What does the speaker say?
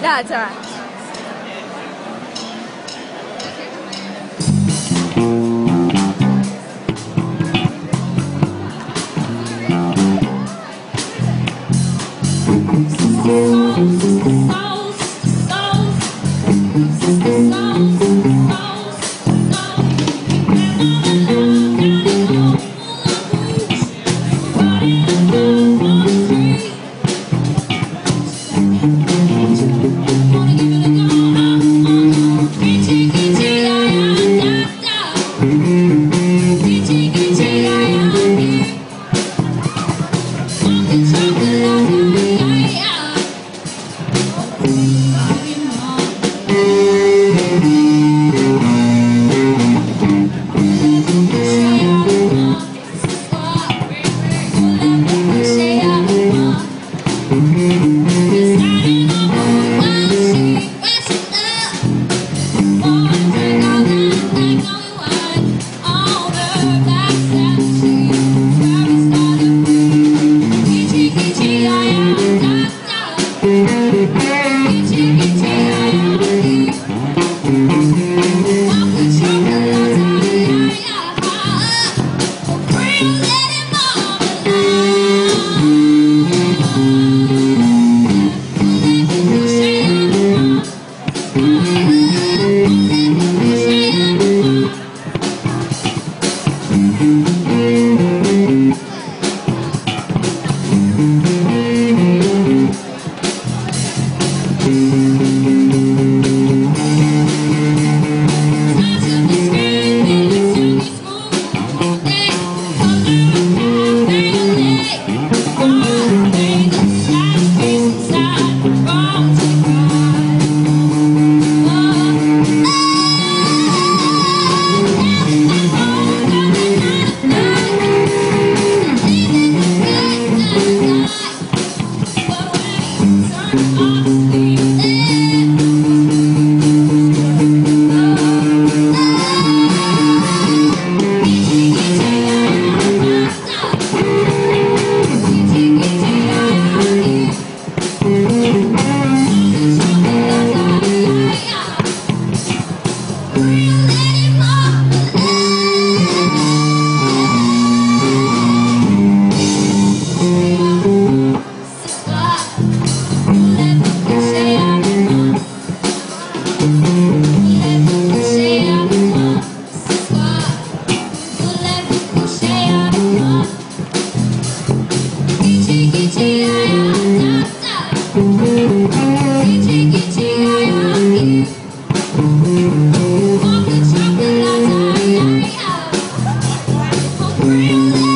Yeah, it's alright.